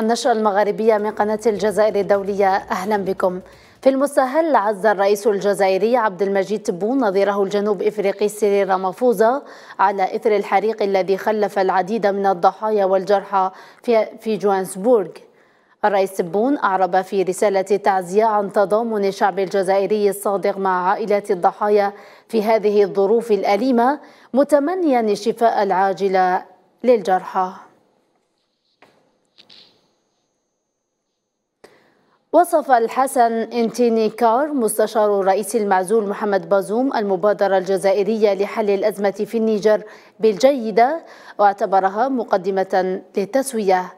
النشرة المغاربية من قناة الجزائر الدولية، أهلا بكم. في المساهل عز الرئيس الجزائري عبد المجيد تبون نظيره الجنوب إفريقي سيريل رامافوزا على إثر الحريق الذي خلف العديد من الضحايا والجرحى في جوهانسبورغ. الرئيس تبون أعرب في رسالة تعزية عن تضامن الشعب الجزائري الصادق مع عائلات الضحايا في هذه الظروف الأليمة، متمنيا الشفاء العاجل للجرحى. وصف الحسن انتيني كار مستشار الرئيس المعزول محمد بازوم المبادرة الجزائرية لحل الأزمة في النيجر بالجيدة، واعتبرها مقدمة للتسوية.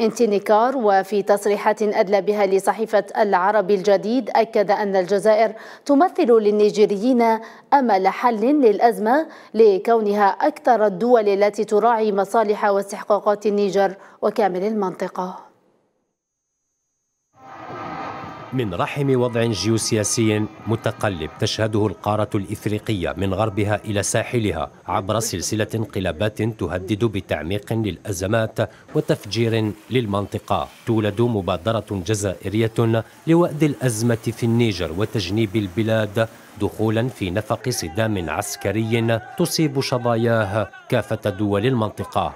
انتيني كار وفي تصريحات أدلى بها لصحيفة العرب الجديد أكد أن الجزائر تمثل للنيجريين أمل حل للأزمة، لكونها أكثر الدول التي تراعي مصالح واستحقاقات النيجر وكامل المنطقة. من رحم وضع جيوسياسي متقلب تشهده القارة الإفريقية من غربها إلى ساحلها عبر سلسلة انقلابات تهدد بتعميق للأزمات وتفجير للمنطقة، تولد مبادرة جزائرية لوأد الأزمة في النيجر وتجنيب البلاد دخولا في نفق صدام عسكري تصيب شظاياه كافة دول المنطقة.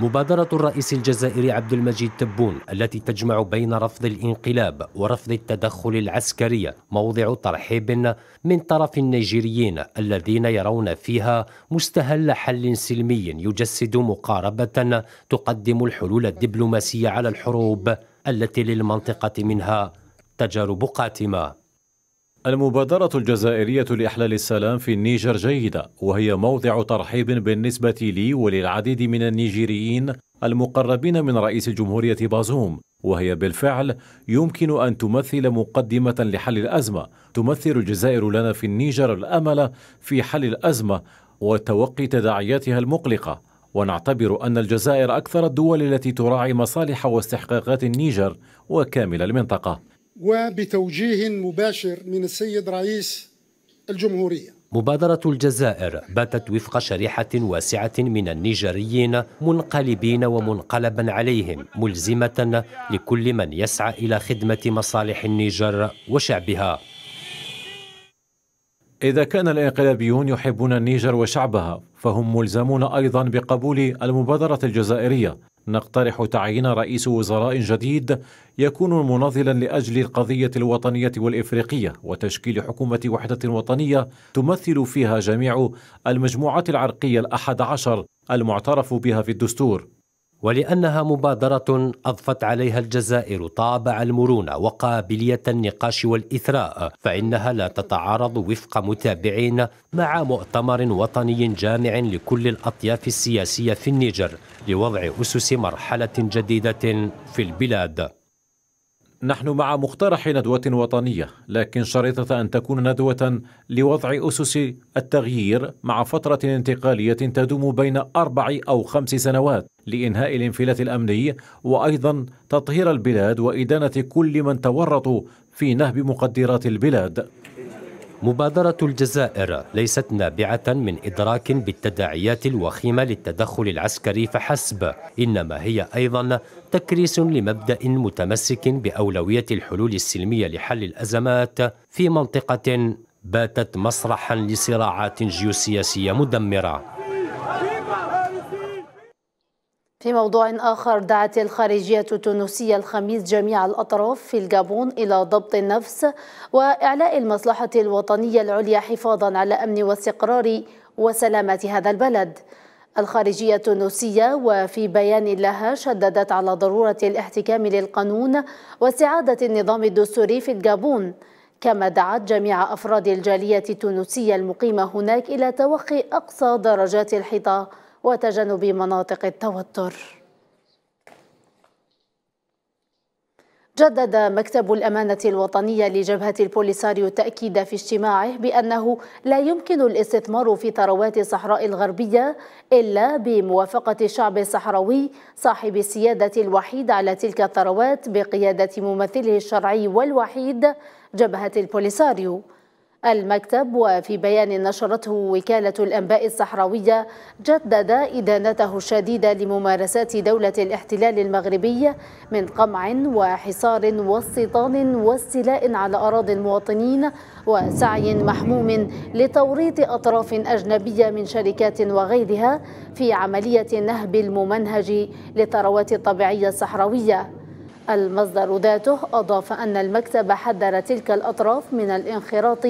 مبادرة الرئيس الجزائري عبد المجيد تبون التي تجمع بين رفض الانقلاب ورفض التدخل العسكري موضع ترحيب من طرف النيجيريين الذين يرون فيها مستهل حل سلمي يجسد مقاربة تقدم الحلول الدبلوماسية على الحروب التي للمنطقة منها تجارب قاتمة. المبادرة الجزائرية لإحلال السلام في النيجر جيدة، وهي موضع ترحيب بالنسبة لي وللعديد من النيجيريين المقربين من رئيس الجمهورية بازوم، وهي بالفعل يمكن أن تمثل مقدمة لحل الأزمة. تمثل الجزائر لنا في النيجر الأمل في حل الأزمة وتوقي تداعياتها المقلقة، ونعتبر أن الجزائر أكثر الدول التي تراعي مصالح واستحقاقات النيجر وكامل المنطقة، وبتوجيه مباشر من السيد رئيس الجمهورية. مبادرة الجزائر باتت وفق شريحة واسعة من النيجريين منقلبين ومنقلبا عليهم، ملزمة لكل من يسعى إلى خدمة مصالح النيجر وشعبها. إذا كان الانقلابيون يحبون النيجر وشعبها، فهم ملزمون أيضا بقبول المبادرة الجزائرية. نقترح تعيين رئيس وزراء جديد يكون مناضلا لأجل القضية الوطنية والإفريقية، وتشكيل حكومة وحدة وطنية تمثل فيها جميع المجموعات العرقية ال11 المعترف بها في الدستور. ولأنها مبادرة أضفت عليها الجزائر طابع المرونة وقابلية النقاش والإثراء، فإنها لا تتعارض وفق متابعين مع مؤتمر وطني جامع لكل الأطياف السياسية في النيجر لوضع أسس مرحلة جديدة في البلاد. نحن مع مقترح ندوة وطنية، لكن شريطة أن تكون ندوة لوضع أسس التغيير مع فترة انتقالية تدوم بين 4 أو 5 سنوات لإنهاء الانفلات الأمني، وأيضا تطهير البلاد وإدانة كل من تورطوا في نهب مقدرات البلاد. مبادرة الجزائر ليست نابعة من إدراك بالتداعيات الوخيمة للتدخل العسكري فحسب، إنما هي أيضا تكريس لمبدأ متمسك بأولوية الحلول السلمية لحل الأزمات في منطقة باتت مسرحا لصراعات جيوسياسية مدمرة. في موضوع آخر، دعت الخارجية التونسية الخميس جميع الأطراف في الجابون إلى ضبط النفس وإعلاء المصلحة الوطنية العليا حفاظا على أمن واستقرار وسلامة هذا البلد. الخارجية التونسية وفي بيان لها شددت على ضرورة الاحتكام للقانون واستعادة النظام الدستوري في الجابون، كما دعت جميع أفراد الجالية التونسية المقيمة هناك إلى توخي أقصى درجات الحيطة وتجنب مناطق التوتر. جدد مكتب الأمانة الوطنية لجبهة البوليساريو التأكيد في اجتماعه بأنه لا يمكن الاستثمار في ثروات الصحراء الغربية إلا بموافقة الشعب الصحراوي صاحب السيادة الوحيد على تلك الثروات بقيادة ممثله الشرعي والوحيد جبهة البوليساريو. المكتب وفي بيان نشرته وكالة الأنباء الصحراوية جدد إدانته الشديدة لممارسات دولة الاحتلال المغربي من قمع وحصار واستيطان واستيلاء على أراضي المواطنين وسعي محموم لتوريط أطراف أجنبية من شركات وغيرها في عملية النهب الممنهج للثروات الطبيعية الصحراوية. المصدر ذاته أضاف أن المكتب حذر تلك الأطراف من الانخراط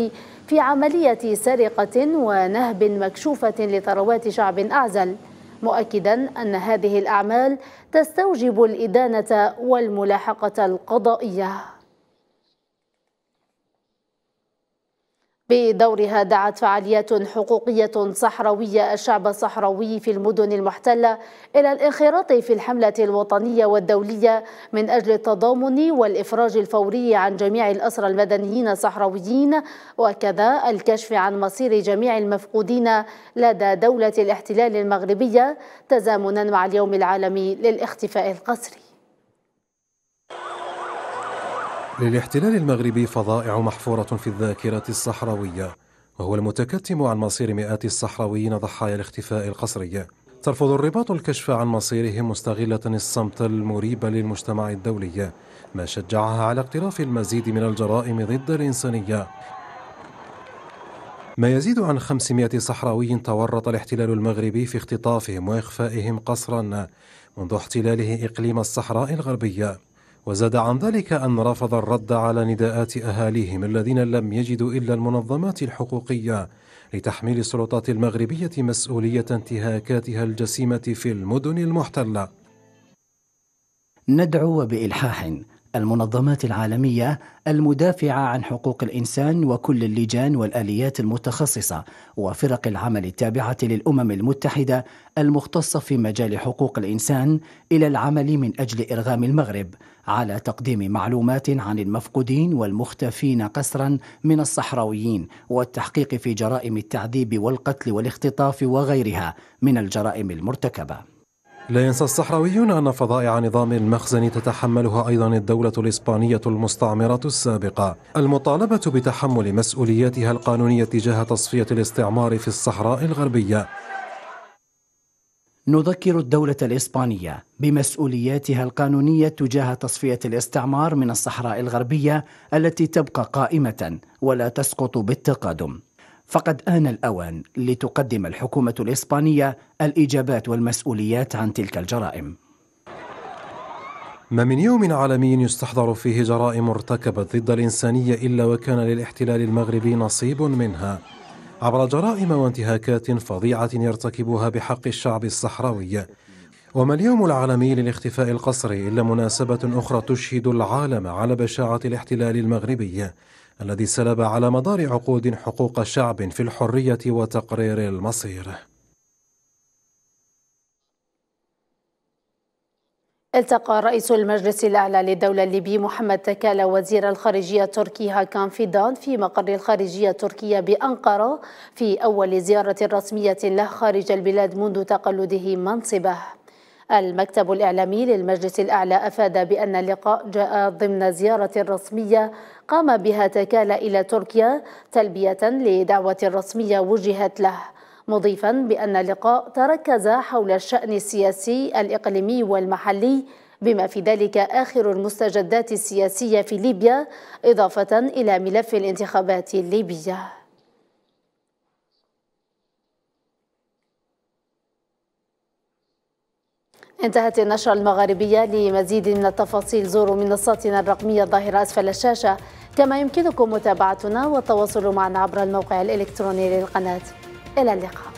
في عملية سرقة ونهب مكشوفة لثروات شعب أعزل، مؤكدا أن هذه الأعمال تستوجب الإدانة والملاحقة القضائية. بدورها دعت فعاليات حقوقية صحراوية الشعب الصحراوي في المدن المحتلة إلى الانخراط في الحملة الوطنية والدولية من أجل التضامن والإفراج الفوري عن جميع الأسرى المدنيين الصحراويين، وكذا الكشف عن مصير جميع المفقودين لدى دولة الاحتلال المغربية تزامنا مع اليوم العالمي للاختفاء القسري. للاحتلال المغربي فظائع محفورة في الذاكرة الصحراوية، وهو المتكتم عن مصير مئات الصحراويين ضحايا الاختفاء القسري. ترفض الرباط الكشف عن مصيرهم مستغلة الصمت المريب للمجتمع الدولي، ما شجعها على اقتراف المزيد من الجرائم ضد الإنسانية. ما يزيد عن 500 صحراوي تورط الاحتلال المغربي في اختطافهم وإخفائهم قسرا منذ احتلاله إقليم الصحراء الغربية. وزاد عن ذلك أن رفض الرد على نداءات أهاليهم الذين لم يجدوا إلا المنظمات الحقوقية لتحميل السلطات المغربية مسؤولية انتهاكاتها الجسيمة في المدن المحتلة. ندعو بإلحاح المنظمات العالمية المدافعة عن حقوق الإنسان وكل اللجان والآليات المتخصصة وفرق العمل التابعة للأمم المتحدة المختصة في مجال حقوق الإنسان إلى العمل من أجل إرغام المغرب على تقديم معلومات عن المفقودين والمختفين قسرا من الصحراويين والتحقيق في جرائم التعذيب والقتل والاختطاف وغيرها من الجرائم المرتكبة. لا ينسى الصحراويون أن فضائع نظام المخزن تتحملها أيضا الدولة الإسبانية المستعمرة السابقة، المطالبة بتحمل مسؤولياتها القانونية تجاه تصفية الاستعمار في الصحراء الغربية. نذكر الدولة الإسبانية بمسؤولياتها القانونية تجاه تصفية الاستعمار من الصحراء الغربية التي تبقى قائمة ولا تسقط بالتقادم. فقد آن الأوان لتقدم الحكومة الإسبانية الإجابات والمسؤوليات عن تلك الجرائم. ما من يوم عالمي يستحضر فيه جرائم مرتكبة ضد الإنسانية إلا وكان للاحتلال المغربي نصيب منها عبر جرائم وانتهاكات فظيعة يرتكبها بحق الشعب الصحراوي. وما اليوم العالمي للاختفاء القسري إلا مناسبة أخرى تشهد العالم على بشاعة الاحتلال المغربي الذي سلب على مدار عقود حقوق شعب في الحرية وتقرير المصير. التقى رئيس المجلس الأعلى للدولة الليبي محمد تكال وزير الخارجية التركي هاكان فيدان في مقر الخارجية التركية بأنقرة في أول زيارة رسمية له خارج البلاد منذ تقلده منصبه. المكتب الإعلامي للمجلس الأعلى أفاد بأن اللقاء جاء ضمن زيارة رسمية قام بها تكال إلى تركيا تلبية لدعوة رسمية وجهت له، مضيفا بأن اللقاء تركز حول الشأن السياسي الإقليمي والمحلي بما في ذلك آخر المستجدات السياسية في ليبيا، إضافة إلى ملف الانتخابات الليبية. انتهت النشرة المغاربية. لمزيد من التفاصيل زوروا منصاتنا الرقمية الظاهرة أسفل الشاشة، كما يمكنكم متابعتنا والتواصل معنا عبر الموقع الإلكتروني للقناة. إلى اللقاء.